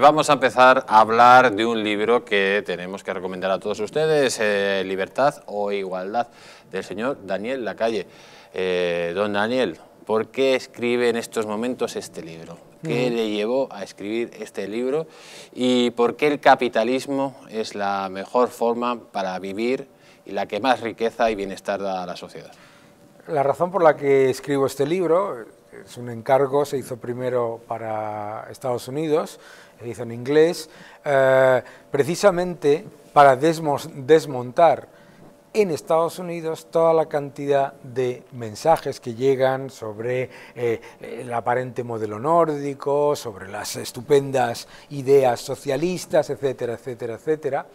Vamos a empezar a hablar de un libro que tenemos que recomendar a todos ustedes, Libertad o Igualdad, del señor Daniel Lacalle. Don Daniel, ¿por qué escribe en estos momentos este libro? ¿Qué le llevó a escribir este libro? ¿Y por qué el capitalismo es la mejor forma para vivir y la que más riqueza y bienestar da a la sociedad? La razón por la que escribo este libro es un encargo, se hizo primero para Estados Unidos, se hizo en inglés, precisamente para desmontar en Estados Unidos toda la cantidad de mensajes que llegan sobre el aparente modelo nórdico, sobre las estupendas ideas socialistas, etcétera, etcétera, etcétera.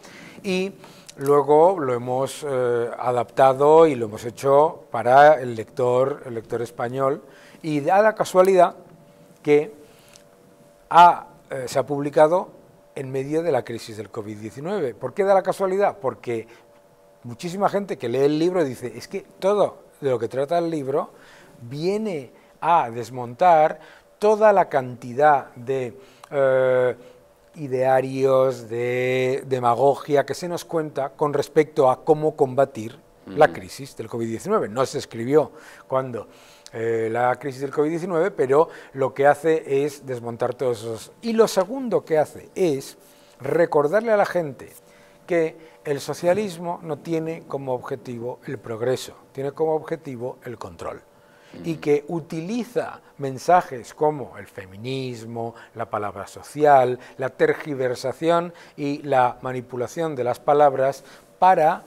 Y luego lo hemos adaptado y lo hemos hecho para el lector español, y da la casualidad que se ha publicado en medio de la crisis del COVID-19. ¿Por qué da la casualidad? Porque muchísima gente que lee el libro dice, es que todo de lo que trata el libro viene a desmontar toda la cantidad de idearios, de demagogia que se nos cuenta con respecto a cómo combatir la crisis del COVID-19. No se escribió cuando la crisis del COVID-19, pero lo que hace es desmontar todos esos. Y lo segundo que hace es recordarle a la gente que el socialismo no tiene como objetivo el progreso, tiene como objetivo el control. Y que utiliza mensajes como el feminismo, la palabra social, la tergiversación y la manipulación de las palabras para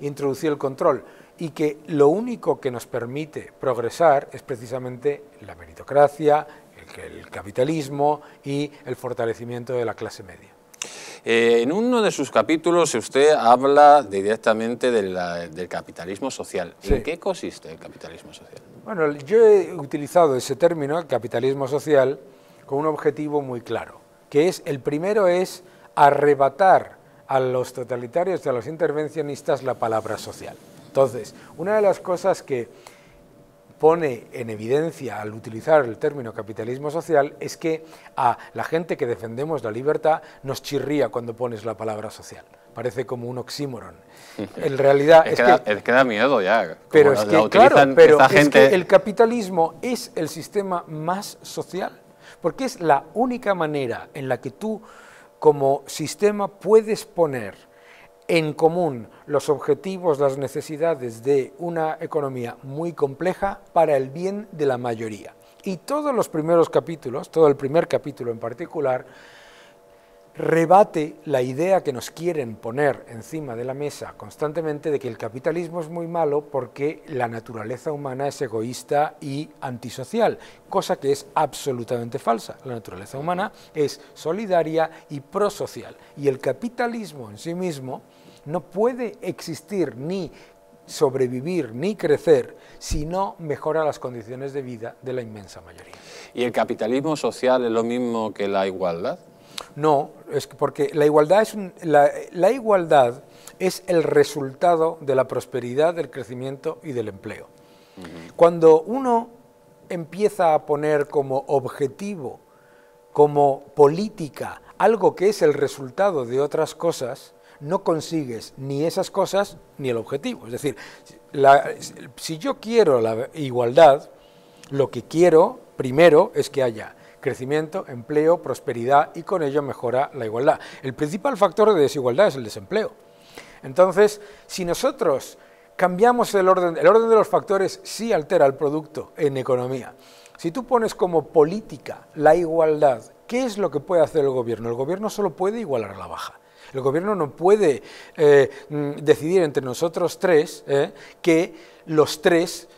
introducir el control, y que lo único que nos permite progresar es precisamente la meritocracia, el capitalismo y el fortalecimiento de la clase media. En uno de sus capítulos usted habla directamente del capitalismo social. Sí. ¿En qué consiste el capitalismo social? Bueno, yo he utilizado ese término, el capitalismo social, con un objetivo muy claro, que es, el primero es arrebatar a los totalitarios y a los intervencionistas la palabra social. Entonces, una de las cosas que pone en evidencia al utilizar el término capitalismo social es que a la gente que defendemos la libertad nos chirría cuando pones la palabra social. Parece como un oxímoron. En realidad es que da miedo ya. Pero es que, claro, pero es que el capitalismo es el sistema más social, porque es la única manera en la que tú como sistema puedes poner en común los objetivos, las necesidades de una economía muy compleja para el bien de la mayoría. Y todos los primeros capítulos, todo el primer capítulo en particular, rebate la idea que nos quieren poner encima de la mesa constantemente de que el capitalismo es muy malo porque la naturaleza humana es egoísta y antisocial, cosa que es absolutamente falsa. La naturaleza humana es solidaria y prosocial, y el capitalismo en sí mismo no puede existir ni sobrevivir ni crecer si no mejora las condiciones de vida de la inmensa mayoría. ¿Y el capitalismo social es lo mismo que la igualdad? No, es porque la igualdad es la igualdad es el resultado de la prosperidad, del crecimiento y del empleo. Cuando uno empieza a poner como objetivo, como política, algo que es el resultado de otras cosas, no consigues ni esas cosas ni el objetivo. Es decir, si yo quiero la igualdad, lo que quiero primero es que haya crecimiento, empleo, prosperidad, y con ello mejora la igualdad. El principal factor de desigualdad es el desempleo. Entonces, si nosotros cambiamos el orden de los factores, sí altera el producto en economía. Si tú pones como política la igualdad, ¿qué es lo que puede hacer el gobierno? El gobierno solo puede igualar a la baja. El gobierno no puede decidir entre nosotros tres que los tres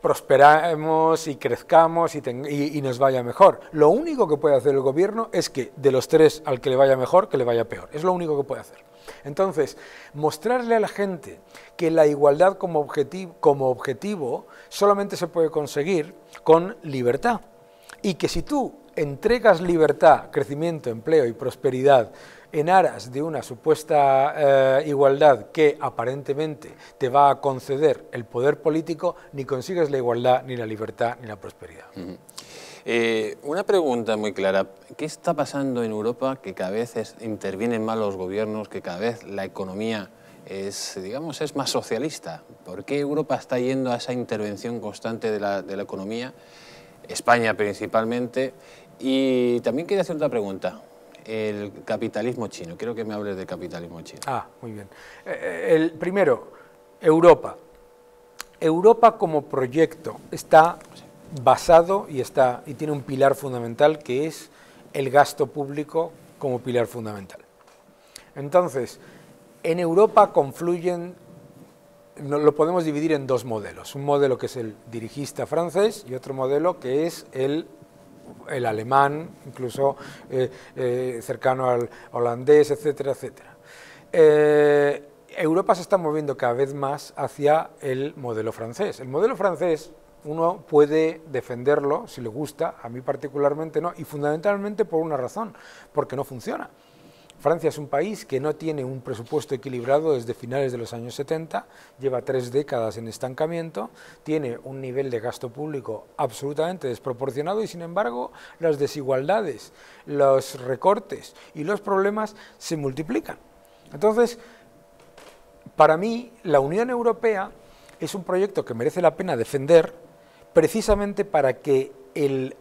prosperamos y crezcamos y nos vaya mejor. Lo único que puede hacer el gobierno es que de los tres al que le vaya mejor, que le vaya peor. Es lo único que puede hacer. Entonces, mostrarle a la gente que la igualdad como objetivo solamente se puede conseguir con libertad, y que si tú entregas libertad, crecimiento, empleo y prosperidad en aras de una supuesta igualdad que aparentemente te va a conceder el poder político, ni consigues la igualdad, ni la libertad, ni la prosperidad. Una pregunta muy clara. ¿Qué está pasando en Europa que cada vez intervienen más los gobiernos, que cada vez la economía es, digamos, es más socialista? ¿Por qué Europa está yendo a esa intervención constante de la economía? España principalmente. Y también quería hacer otra pregunta. El capitalismo chino. Quiero que me hables del capitalismo chino. Ah, muy bien. Primero, Europa. Europa como proyecto está basado y tiene un pilar fundamental que es el gasto público como pilar fundamental. Entonces, en Europa confluyen, lo podemos dividir en dos modelos, un modelo que es el dirigista francés y otro modelo que es el alemán, incluso cercano al holandés, etcétera, etcétera. Europa se está moviendo cada vez más hacia el modelo francés. El modelo francés uno puede defenderlo si le gusta, a mí particularmente no, y fundamentalmente por una razón, porque no funciona. Francia es un país que no tiene un presupuesto equilibrado desde finales de los años 70, lleva 3 décadas en estancamiento, tiene un nivel de gasto público absolutamente desproporcionado y sin embargo las desigualdades, los recortes y los problemas se multiplican. Entonces, para mí la Unión Europea es un proyecto que merece la pena defender precisamente para que el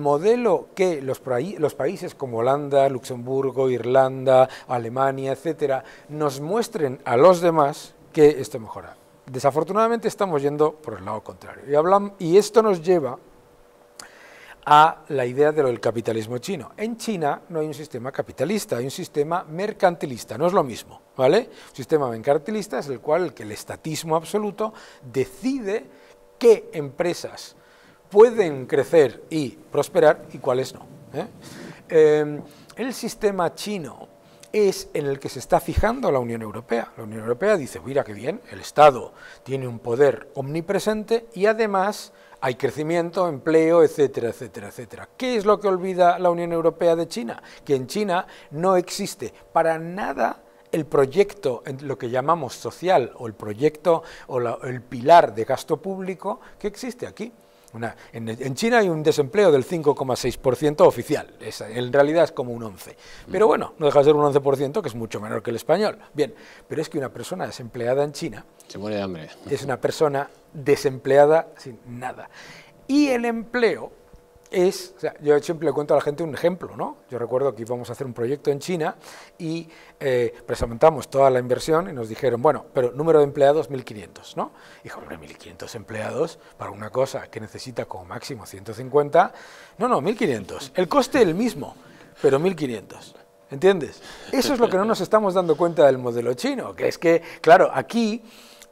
modelo que los países como Holanda, Luxemburgo, Irlanda, Alemania, etcétera, nos muestren a los demás que esto mejora. Desafortunadamente estamos yendo por el lado contrario. Y esto nos lleva a la idea de lo del capitalismo chino. En China no hay un sistema capitalista, hay un sistema mercantilista, no es lo mismo, ¿vale? Un sistema mercantilista es el cual el estatismo absoluto decide qué empresas pueden crecer y prosperar y cuáles no. El sistema chino es en el que se está fijando la Unión Europea. La Unión Europea dice, mira qué bien, el Estado tiene un poder omnipresente y además hay crecimiento, empleo, etcétera, etcétera, etcétera. ¿Qué es lo que olvida la Unión Europea de China? Que en China no existe para nada el proyecto, lo que llamamos social, o el proyecto o el pilar de gasto público que existe aquí. En China hay un desempleo del 5,6% oficial, en realidad es como un 11%, pero bueno, no deja de ser un 11% que es mucho menor que el español. Bien, pero es que una persona desempleada en China se muere de hambre. Es una persona desempleada sin nada. Y el empleo es, o sea, yo siempre le cuento a la gente un ejemplo, ¿no? Yo recuerdo que íbamos a hacer un proyecto en China y presentamos toda la inversión y nos dijeron, bueno, pero número de empleados 1.500, ¿no? Dijo, hombre, 1.500 empleados para una cosa que necesita como máximo 150, no, 1.500, el coste el mismo, pero 1.500. ¿Entiendes? Eso es lo que no nos estamos dando cuenta del modelo chino, que es que, claro, aquí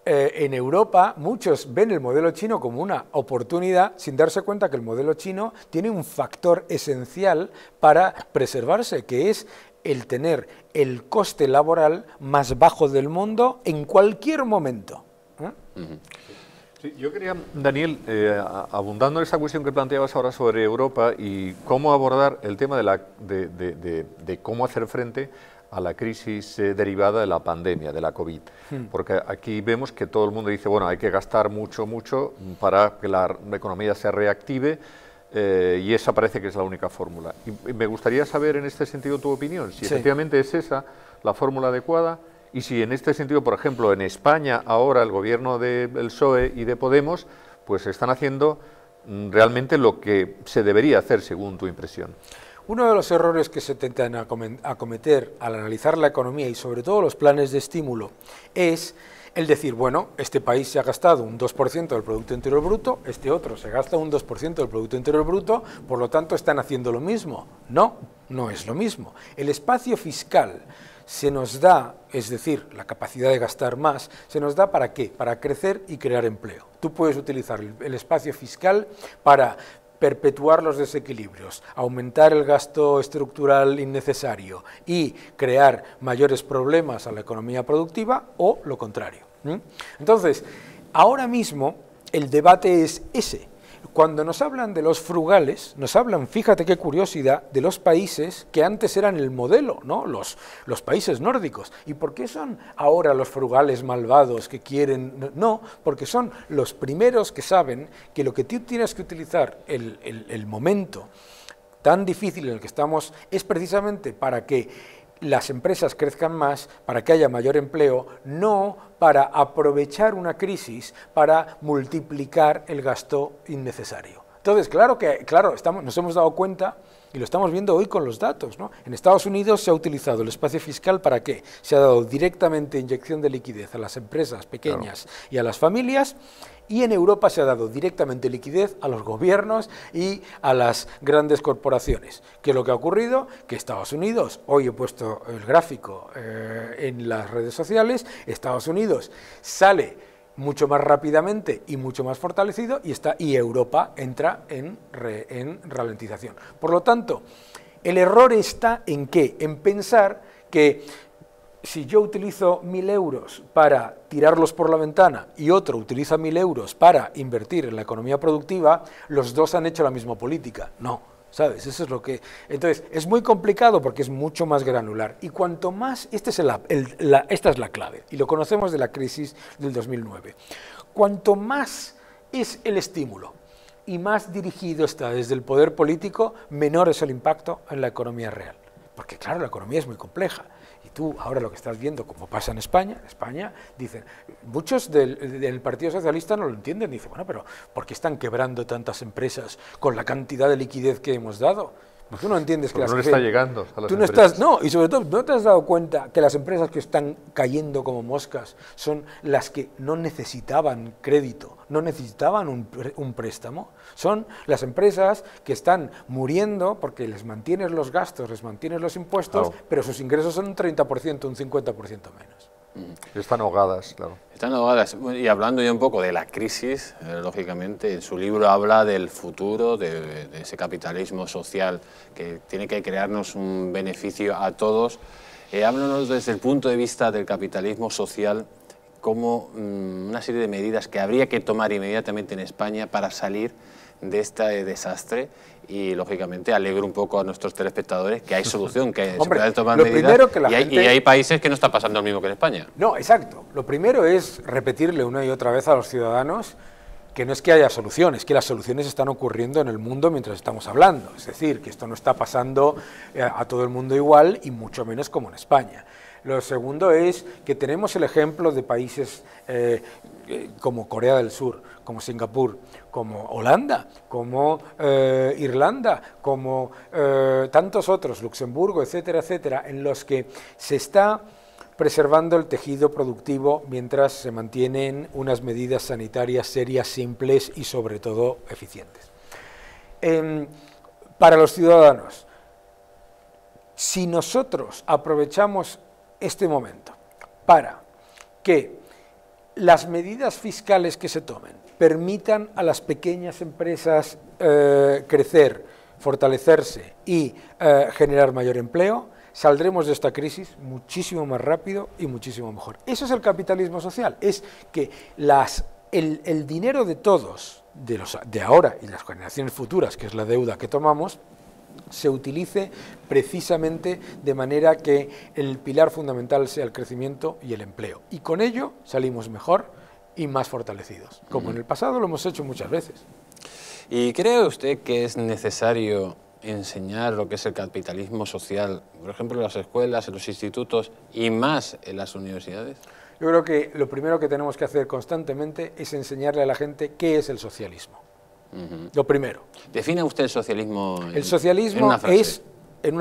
en Europa muchos ven el modelo chino como una oportunidad sin darse cuenta que el modelo chino tiene un factor esencial para preservarse, que es el tener el coste laboral más bajo del mundo en cualquier momento. Sí, yo quería, Daniel, abundando en esa cuestión que planteabas ahora sobre Europa y cómo abordar el tema de cómo hacer frente a la crisis derivada de la pandemia, de la COVID. Porque aquí vemos que todo el mundo dice, bueno, hay que gastar mucho para que la economía se reactive y esa parece que es la única fórmula. Y me gustaría saber en este sentido tu opinión, si efectivamente es esa la fórmula adecuada y si en este sentido, por ejemplo, en España ahora el gobierno del PSOE y de Podemos pues están haciendo realmente lo que se debería hacer según tu impresión. Uno de los errores que se intentan acometer al analizar la economía y sobre todo los planes de estímulo es el decir, bueno, este país se ha gastado un 2% del Producto Interior Bruto, este otro se gasta un 2% del Producto Interior Bruto, por lo tanto están haciendo lo mismo. No, no es lo mismo. El espacio fiscal se nos da, es decir, la capacidad de gastar más, se nos da ¿para qué? Para crecer y crear empleo. Tú puedes utilizar el espacio fiscal para perpetuar los desequilibrios, aumentar el gasto estructural innecesario y crear mayores problemas a la economía productiva o lo contrario. Entonces, ahora mismo el debate es ese. Cuando nos hablan de los frugales, nos hablan, fíjate qué curiosidad, de los países que antes eran el modelo, ¿no? Los países nórdicos. ¿Y por qué son ahora los frugales malvados que quieren? No, porque son los primeros que saben que lo que tú tienes que utilizar, el momento tan difícil en el que estamos, es precisamente para que las empresas crezcan más, para que haya mayor empleo, no para aprovechar una crisis para multiplicar el gasto innecesario. Entonces, claro, nos hemos dado cuenta, y lo estamos viendo hoy con los datos, ¿no? En Estados Unidos se ha utilizado el espacio fiscal ¿para qué? Se ha dado directamente inyección de liquidez a las empresas pequeñas claro. y a las familias, y en Europa se ha dado directamente liquidez a los gobiernos y a las grandes corporaciones. ¿Qué es lo que ha ocurrido? Que Estados Unidos, hoy he puesto el gráfico en las redes sociales, Estados Unidos sale mucho más rápidamente y mucho más fortalecido y Europa entra en ralentización. Por lo tanto, el error está en ¿qué? En pensar que si yo utilizo 1000 euros para tirarlos por la ventana y otro utiliza 1000 euros para invertir en la economía productiva, los dos han hecho la misma política. No, ¿sabes? Eso es lo que... Entonces, es muy complicado porque es mucho más granular. Y cuanto más... esta es la clave, y lo conocemos de la crisis del 2009. Cuanto más es el estímulo y más dirigido está desde el poder político, menor es el impacto en la economía real. Porque, claro, la economía es muy compleja. Y tú ahora lo que estás viendo, como pasa en España, dicen, muchos del Partido Socialista no lo entienden, dicen, bueno, pero ¿por qué están quebrando tantas empresas con la cantidad de liquidez que hemos dado? Pues tú no entiendes que no le está llegando a las empresas. No, y sobre todo, ¿no te has dado cuenta que las empresas que están cayendo como moscas son las que no necesitaban crédito, no necesitaban un préstamo? Son las empresas que están muriendo porque les mantienes los gastos, les mantienes los impuestos, claro. pero sus ingresos son un 30%, un 50% menos. Están ahogadas, claro. Están ahogadas. Y hablando ya un poco de la crisis, lógicamente, en su libro habla del futuro, de ese capitalismo social que tiene que crearnos un beneficio a todos. Háblanos desde el punto de vista del capitalismo social como una serie de medidas que habría que tomar inmediatamente en España para salir de este desastre y, lógicamente, alegro un poco a nuestros telespectadores que hay solución, que hombre, se pueden tomar medidas y hay países que no está pasando lo mismo que en España. No, exacto. Lo primero es repetirle una y otra vez a los ciudadanos que no es que haya soluciones, que las soluciones están ocurriendo en el mundo mientras estamos hablando. Es decir, que esto no está pasando a todo el mundo igual y mucho menos como en España. Lo segundo es que tenemos el ejemplo de países como Corea del Sur, como Singapur, como Holanda, como Irlanda, como tantos otros, Luxemburgo, etcétera, etcétera, en los que se está preservando el tejido productivo mientras se mantienen unas medidas sanitarias serias, simples y sobre todo eficientes. Para los ciudadanos, si nosotros aprovechamos este momento para que las medidas fiscales que se tomen permitan a las pequeñas empresas crecer, fortalecerse y generar mayor empleo, saldremos de esta crisis muchísimo más rápido y muchísimo mejor. Eso es el capitalismo social, es que el dinero de todos, de ahora y de las generaciones futuras, que es la deuda que tomamos, se utilice precisamente de manera que el pilar fundamental sea el crecimiento y el empleo. Y con ello salimos mejor y más fortalecidos, como en el pasado lo hemos hecho muchas veces. ¿Y cree usted que es necesario enseñar lo que es el capitalismo social, por ejemplo, en las escuelas, en los institutos y más en las universidades? Yo creo que lo primero que tenemos que hacer constantemente es enseñarle a la gente qué es el socialismo. Lo primero. ¿Defina usted el socialismo en una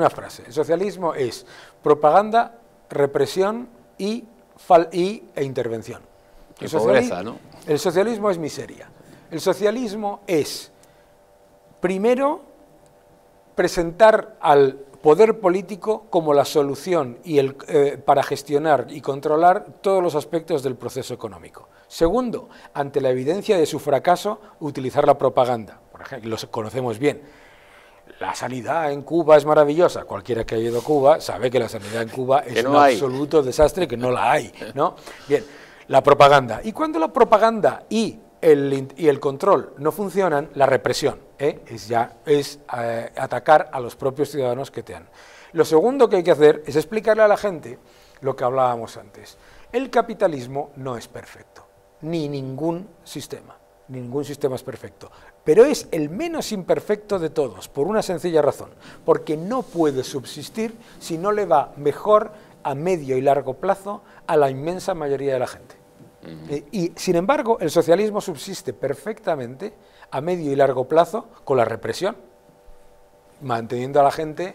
frase? El socialismo es propaganda, represión e intervención. Y pobreza, ¿no? El socialismo es miseria. El socialismo es, primero, presentar al poder político como la solución y para gestionar y controlar todos los aspectos del proceso económico. Segundo, ante la evidencia de su fracaso, utilizar la propaganda. Por ejemplo, los conocemos bien. La sanidad en Cuba es maravillosa. Cualquiera que haya ido a Cuba sabe que la sanidad en Cuba es un absoluto desastre, que no la hay, ¿no? Bien, la propaganda. Y cuando la propaganda y y el control no funcionan, la represión, es atacar a los propios ciudadanos que te han. Lo segundo que hay que hacer es explicarle a la gente lo que hablábamos antes. El capitalismo no es perfecto, ni ningún sistema es perfecto, pero es el menos imperfecto de todos, por una sencilla razón, porque no puede subsistir si no le va mejor a medio y largo plazo a la inmensa mayoría de la gente. Y sin embargo, el socialismo subsiste perfectamente a medio y largo plazo con la represión, manteniendo a la gente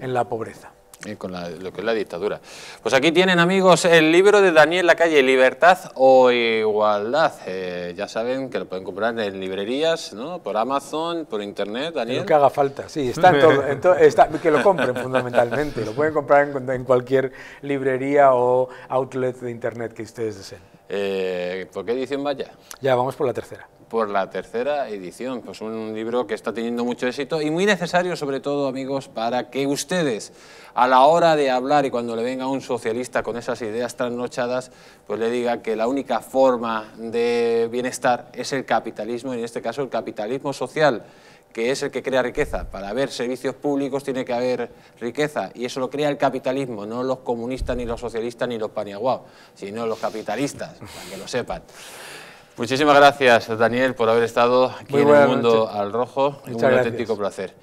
en la pobreza. Y con lo que es la dictadura. Pues aquí tienen, amigos, el libro de Daniel Lacalle, Libertad o Igualdad. Ya saben que lo pueden comprar en librerías, ¿no? Por Amazon, por Internet, Daniel. Lo que haga falta, sí, está en todo, que lo compren fundamentalmente. Lo pueden comprar en cualquier librería o outlet de Internet que ustedes deseen. ¿Por qué edición va ya? Ya vamos por la tercera. Por la tercera edición, pues un libro que está teniendo mucho éxito y muy necesario, sobre todo, amigos, para que ustedes, a la hora de hablar y cuando le venga un socialista con esas ideas trasnochadas, pues le diga que la única forma de bienestar es el capitalismo, y en este caso el capitalismo social, que es el que crea riqueza. Para haber servicios públicos tiene que haber riqueza, y eso lo crea el capitalismo, no los comunistas, ni los socialistas, ni los paniaguaos, sino los capitalistas, para que lo sepan. Muchísimas gracias, Daniel, por haber estado aquí en El Mundo al Rojo. Un auténtico placer.